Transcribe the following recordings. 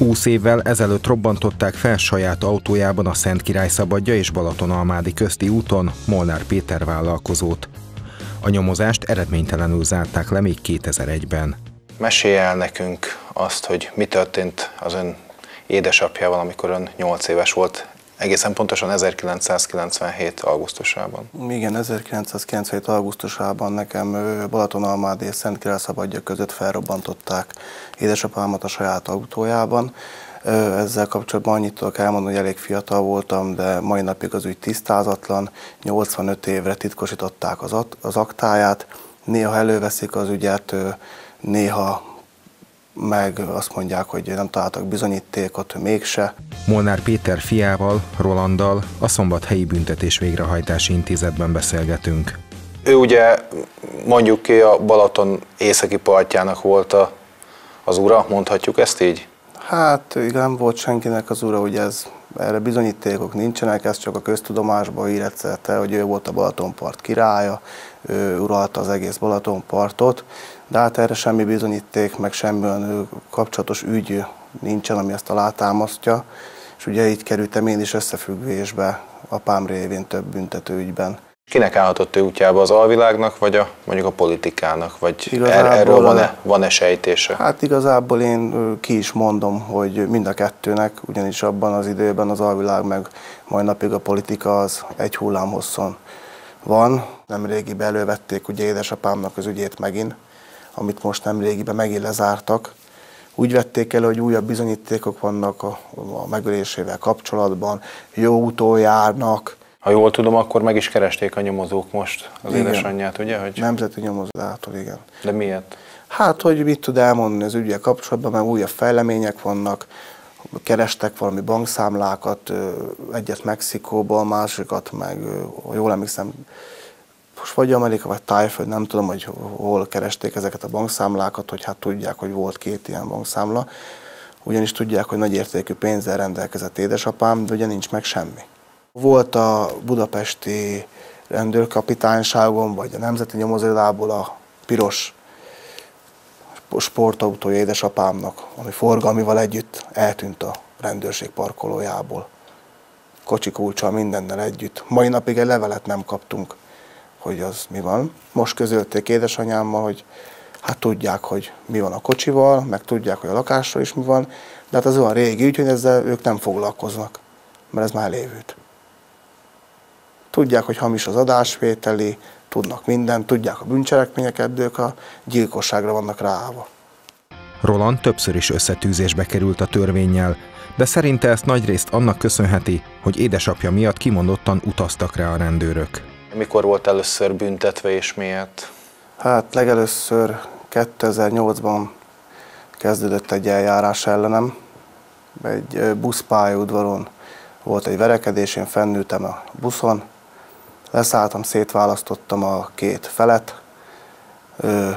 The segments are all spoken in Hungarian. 20 évvel ezelőtt robbantották fel saját autójában a Szentkirályszabadja és Balatonalmádi közti úton Molnár Péter vállalkozót. A nyomozást eredménytelenül zárták le még 2001-ben. Mesélje el nekünk azt, hogy mi történt az ön édesapjával, amikor ön 8 éves volt, egészen pontosan 1997. augusztusában. Igen, 1997. augusztusában nekem Balatonalmádi és Szentkirályszabadja között felrobbantották édesapámat a saját autójában. Ezzel kapcsolatban annyit tudok elmondani, hogy elég fiatal voltam, de mai napig az ügy tisztázatlan, 85 évre titkosították az aktáját, néha előveszik az ügyet, néha meg azt mondják, hogy nem találtak bizonyítékot, mégse. Molnár Péter fiával, Rolanddal a Szombathelyi Büntetés Végrehajtási Intézetben beszélgetünk. Ő ugye mondjuk ki a Balaton északi partjának volt az ura, mondhatjuk ezt így? Hát igen, volt senkinek az ura, hogy erre bizonyítékok nincsenek, ez csak a köztudomásba írett szerte, hogy ő volt a Balatonpart királya, ő uralta az egész Balatonpartot, de hát erre semmi bizonyíték, meg semmilyen kapcsolatos ügy nincsen, ami ezt alátámasztja, és ugye így kerültem én is összefüggésbe apám révén több büntetőügyben. Kinek állhatott ő útjába, az alvilágnak, vagy mondjuk a politikának? Vagy igazából erről van-e sejtése? Hát igazából én ki is mondom, hogy mind a kettőnek, ugyanis abban az időben az alvilág meg mai napig a politika az egy hullámhosszon van. Nemrégiben elővették ugye édesapámnak az ügyét megint, amit most nemrégiben megint lezártak. Úgy vették elő, hogy újabb bizonyítékok vannak a megölésével kapcsolatban, jó úton járnak. Ha jól tudom, akkor meg is keresték a nyomozók most az édesanyját, ugye? Hogy... Nemzeti nyomozótól, igen. De miért? Hát, hogy mit tud elmondani az ügyel kapcsolatban, mert újabb fejlemények vannak, kerestek valami bankszámlákat, egyet Mexikóban, másikat meg, jól emlékszem, most vagy Amerika, vagy Tájföld, nem tudom, hogy hol keresték ezeket a bankszámlákat, hogy hát tudják, hogy volt két ilyen bankszámla, ugyanis tudják, hogy nagy értékű pénzzel rendelkezett édesapám, de ugye nincs meg semmi. Volt a budapesti rendőrkapitányságon, vagy a Nemzeti Nyomozóirodából a piros sportautója édesapámnak, ami forgalmival együtt eltűnt a rendőrség parkolójából. Kocsikulcsa, mindennel együtt. Mai napig egy levelet nem kaptunk, hogy az mi van. Most közölték édesanyámmal, hogy hát tudják, hogy mi van a kocsival, meg tudják, hogy a lakással is mi van, de hát az olyan régi ügy, hogy ezzel ők nem foglalkoznak, mert ez már lévőt. Tudják, hogy hamis az adásvételi, tudnak mindent, tudják a bűncselekményeket, de ők a gyilkosságra vannak ráállva. Roland többször is összetűzésbe került a törvénnyel, de szerinte ezt nagyrészt annak köszönheti, hogy édesapja miatt kimondottan utaztak rá a rendőrök. Mikor volt először büntetve és miért? Hát legelőször 2008-ban kezdődött egy eljárás ellenem, egy buszpályaudvaron. Volt egy verekedés, én fennültem a buszon, leszálltam, szétválasztottam a két felet.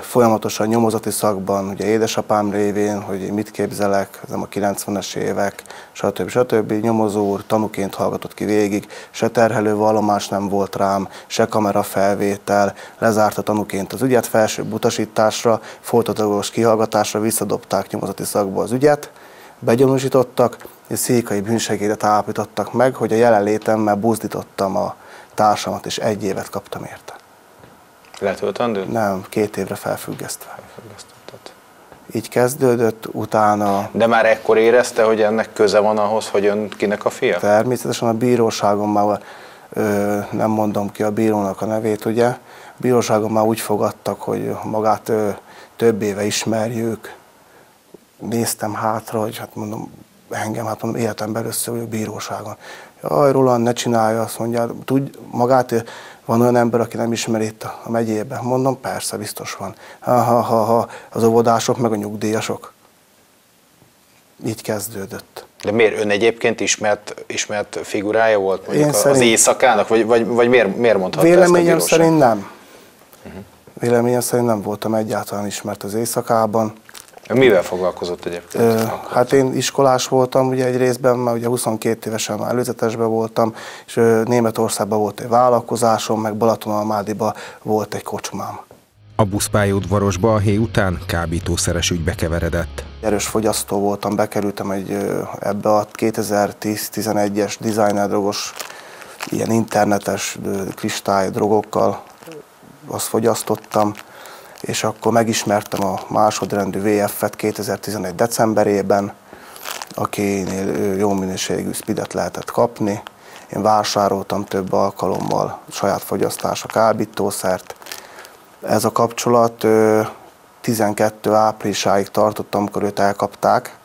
Folyamatosan nyomozati szakban, ugye édesapám révén, hogy mit képzelek, ez nem a 90-es évek, stb. Stb. Nyomozó úr tanúként hallgatott ki végig, se terhelő vallomás nem volt rám, se kamerafelvétel, lezárta tanúként az ügyet, felsőbb utasításra, folytatólagos kihallgatásra visszadobták nyomozati szakba az ügyet, begyanúsítottak, és székai bűnsegédet állapítottak meg, hogy a jelenlétemmel buzdítottam a társamat, és 1 évet kaptam érte. Letöltendő? Nem, 2 évre felfüggesztve. Így kezdődött, utána... De már ekkor érezte, hogy ennek köze van ahhoz, hogy ön kinek a fia? Természetesen a bíróságon már, nem mondom ki a bírónak a nevét, ugye, a bíróságon már úgy fogadtak, hogy magát több éve ismerjük. Néztem hátra, hogy hát mondom, engem, hát mondom, életemben először vagyok bíróságon. Jaj, Roland, ne csinálja, azt mondja, tudj, magát van olyan ember, aki nem ismeri itt a megyében. Mondom, persze, biztos van. Ha, az óvodások, meg a nyugdíjasok. Így kezdődött. De miért? Ön egyébként ismert figurája volt mondjuk az éjszakának? Vagy miért mondhatta ezt a bíróság? Véleményem szerint nem. Véleményem szerint nem voltam egyáltalán ismert az éjszakában. Mivel foglalkozott egyébként? Hát én iskolás voltam, ugye egy részben, mert ugye 22 évesen előzetesben voltam, és Németországban volt egy vállalkozásom, meg Balatonalmádiban volt egy kocsmám. A A buszpályaudvarosba a hé után kábítószeres ügybe keveredett. Erős fogyasztó voltam, bekerültem ebbe a 2010-11-es designer-drogos, ilyen internetes kristály drogokkal, azt fogyasztottam, és akkor megismertem a másodrendű VF-et 2011. decemberében, akinél jó minőségű spidet lehetett kapni. Én vásároltam több alkalommal saját fogyasztásra kábítószert. Ez a kapcsolat 12 áprilisáig tartott, amikor őt elkapták,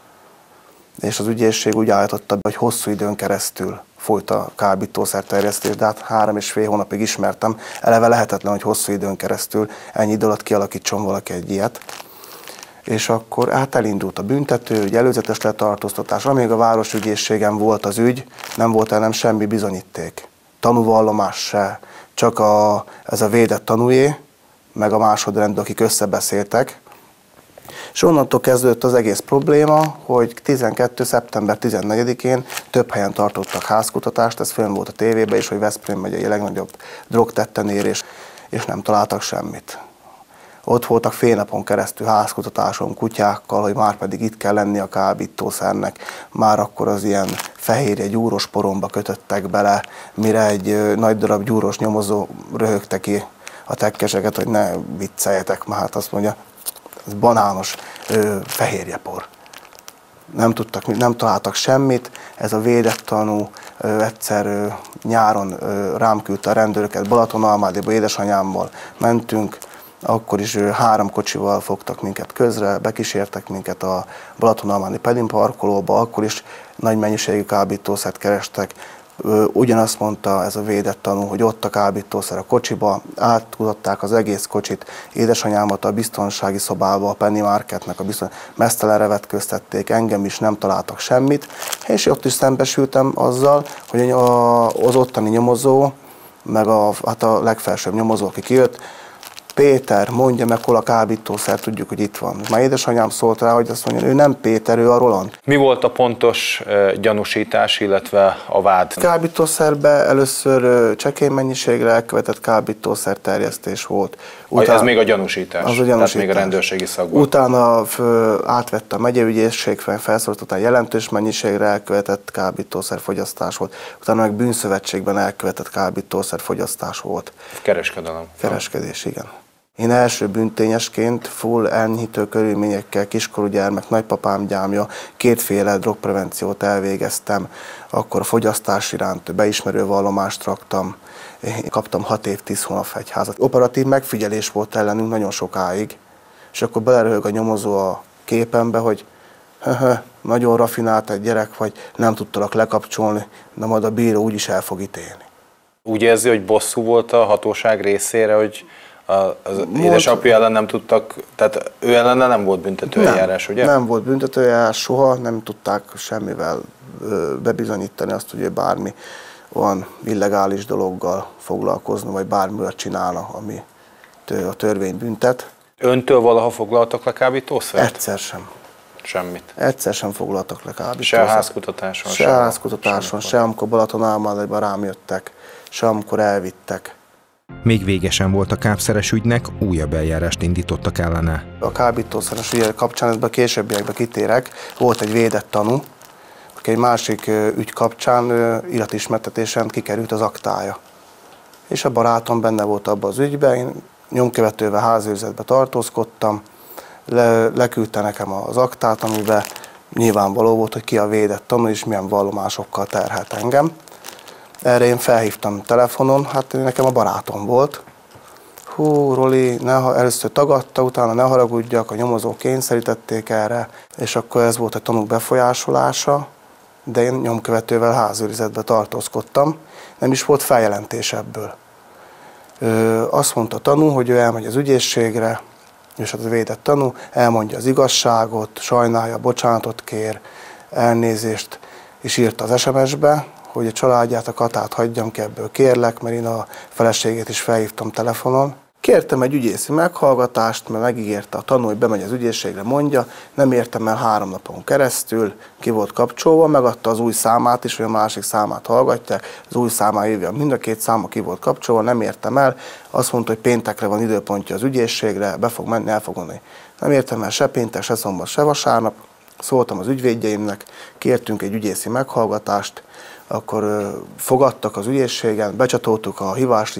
és az ügyészség úgy állította be, hogy hosszú időn keresztül folyt a kábítószerterjesztés, de hát 3,5 hónapig ismertem. Eleve lehetetlen, hogy hosszú időn keresztül ennyi idő alatt kialakítson valaki egy ilyet. És akkor hát elindult a büntető, ugye előzetes letartóztatás, amíg a városügyészségen volt az ügy, nem volt el nem semmi bizonyíték. Tanúvallomás se, csak ez a védett tanújé, meg a másodrendű, akik összebeszéltek. És onnantól kezdődött az egész probléma, hogy 12. szeptember 14-én több helyen tartottak házkutatást, ez fönn volt a tévében is, hogy Veszprém megyei legnagyobb drogtettenérés, és nem találtak semmit. Ott voltak fél napon keresztül házkutatáson kutyákkal, hogy már pedig itt kell lenni a kábítószernek. Már akkor az ilyen fehérje gyúros poromba kötöttek bele, mire egy nagy darab gyúros nyomozó röhögte ki a tekkeseket, hogy ne vicceljetek már, hát azt mondja, ez banános fehérjepor. Nem találtak semmit, ez a védett tanú egyszer nyáron rám küldte a rendőröket, Balatonalmádiba édesanyámmal mentünk, akkor is 3 kocsival fogtak minket közre, bekísértek minket a Balatonalmádi pedinparkolóba, akkor is nagy mennyiségű kábítószert kerestek. Ugyanazt mondta ez a védett tanú, hogy ott a kábítószer a kocsiba, átkutatták az egész kocsit, édesanyámat a biztonsági szobába, a Penny Marketnek a meztelenre vetköztették, engem is nem találtak semmit, és ott is szembesültem azzal, hogy az ottani nyomozó, meg a legfelsőbb nyomozó, aki kijött, Péter, mondja meg, hol a kábítószer, tudjuk, hogy itt van. Már édesanyám szólt rá, hogy azt mondja, ő nem Péter, ő a Roland. Mi volt a pontos gyanúsítás, illetve a vád? Kábítószerbe először csekély mennyiségre elkövetett kábítószerterjesztés volt. Ez még a gyanúsítás? Az a gyanúsítás. Tehát még a rendőrségi szakban. Utána átvette a megyéügyészség, felszólították, jelentős mennyiségre elkövetett kábítószerfogyasztás volt. Utána meg bűnszövetségben elkövetett kábítószerfogyasztás volt. Kereskedelem. Kereskedés, igen. Én első bűntényesként full enyhítő körülményekkel, kiskorú gyermek, nagypapám gyámja, kétféle drogprevenciót elvégeztem, akkor fogyasztás iránt beismerő vallomást raktam, kaptam 6 év 10 hónap fegyházat. Operatív megfigyelés volt ellenünk nagyon sokáig, és akkor beleröhög a nyomozó a képembe, hogy nagyon rafinált egy gyerek vagy, nem tudtalak lekapcsolni, de majd a bíró úgyis el fog ítélni. Úgy érzi, hogy bosszú volt a hatóság részére, hogy az édesapja ellen nem tudtak, tehát ő ellen nem volt büntetőeljárás, ugye? Nem volt büntetőeljárás, soha nem tudták semmivel bebizonyítani azt, hogy ő bármi olyan illegális dologgal foglalkozna, vagy bármivel csinálna, ami a törvény büntet. Öntől valaha foglaltak le kábítószert? Egyszer sem. Semmit? Egyszer sem foglaltak le kábítószert. Se házkutatáson? Se házkutatáson, se amikor Balatonalmádiban rám jöttek, se amikor elvittek. Még vége sem volt a kábszeres ügynek, újabb eljárást indítottak ellene. A kábítószeres ügyek kapcsán, ebben a későbbiekben kitérek, volt egy védett tanú, aki egy másik ügy kapcsán iratismertetésen kikerült az aktája. És a barátom benne volt abban az ügyben, én nyomkövetővel házőrzetbe tartózkodtam, leküldte nekem az aktát, amiben nyilvánvaló volt, hogy ki a védett tanú és milyen vallomásokkal terhelt engem. Erre én felhívtam telefonon, hát nekem a barátom volt. Hú, Roli, először tagadta, utána ne haragudjak, a nyomozók kényszerítették erre, és akkor ez volt a tanúk befolyásolása, de én nyomkövetővel házőrizetbe tartózkodtam, nem is volt feljelentés ebből. Azt mondta a tanú, hogy ő elmegy az ügyészségre, és hát a védett tanú elmondja az igazságot, sajnálja, bocsánatot kér, elnézést, és írta az SMS-be, hogy a családját, a Katát hagyjam ki ebből, kérlek, mert én a feleségét is felhívtam telefonon. Kértem egy ügyészi meghallgatást, mert megígérte a tanú, hogy bemegy az ügyészségre, mondja, nem értem el 3 napon keresztül, ki volt kapcsolva, megadta az új számát is, hogy a másik számát hallgatják, az új számát írja, mind a 2 száma ki volt kapcsolva, nem értem el, azt mondta, hogy péntekre van időpontja az ügyészségre, be fog menni, el fog mondani. Nem értem el se péntek, se szombat, se vasárnap, szóltam az ügyvédjeimnek, kértünk egy ügyészi meghallgatást, akkor fogadtak az ügyészségen, becsatoltuk a hívás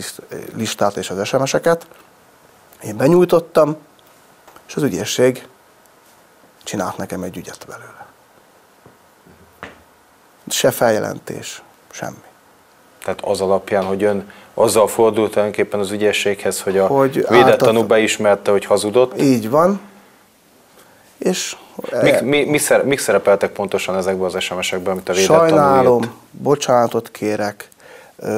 listát és az SMS-eket, én benyújtottam, és az ügyészség csinált nekem egy ügyet belőle. Se feljelentés, semmi. Tehát az alapján, hogy ön azzal fordult önképpen az ügyészséghez, hogy a védett tanú beismerte, hogy hazudott? Így van. És mik szerepeltek pontosan ezekben az SMS-ekben, amit a védett tanú írt? Sajnálom, bocsánatot kérek,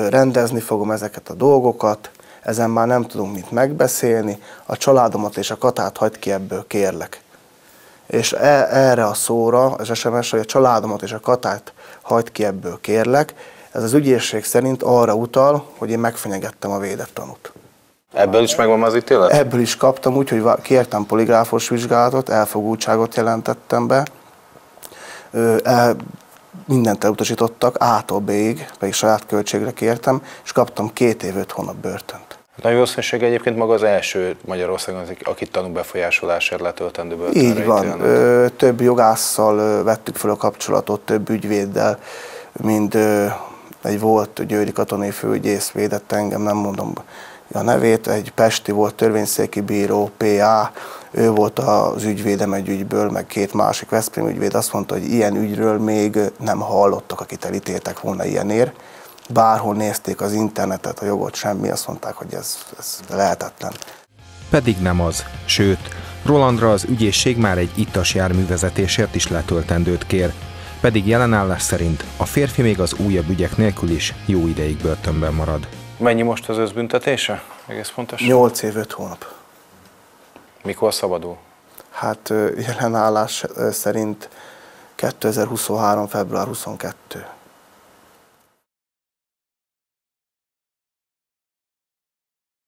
rendezni fogom ezeket a dolgokat, ezen már nem tudunk mit megbeszélni, a családomat és a katát hagyd ki ebből, kérlek. És erre a szóra, az SMS-re, hogy a családomat és a katát hagyd ki ebből, kérlek, ez az ügyészség szerint arra utal, hogy én megfenyegettem a védett tanút. Ebből is megvan az ítélet? Ebből is kaptam, úgyhogy kértem poligráfos vizsgálatot, elfogultságot jelentettem be. Mindent elutasítottak, A-tól B-ig, pedig saját költségre kértem, és kaptam 2 év 5 hónap börtönt. Nagy valószínűsége egyébként maga az első Magyarországon, akit tanúbefolyásolásért letöltendő börtönre ítél. Így van. Több jogásszal vettük fel a kapcsolatot, több ügyvéddel, mint egy volt győri katonai főügyész védett engem, nem mondom a nevét, egy pesti volt törvényszéki bíró, PA, ő volt az ügyvédem egy ügyből, meg 2 másik veszprém ügyvéd, azt mondta, hogy ilyen ügyről még nem hallottak, akit elítéltek volna ilyenért. Bárhol nézték az internetet, a jogot, semmi, azt mondták, hogy ez lehetetlen. Pedig nem az. Sőt, Rolandra az ügyészség már egy ittas járművezetésért is letöltendőt kér. Pedig jelenállás szerint a férfi még az újabb ügyek nélkül is jó ideig börtönben marad. Mennyi most az összbüntetése? Egész pontosan? 8 év 5 hónap. Mikor szabadul? Hát jelenállás szerint 2023. február 22.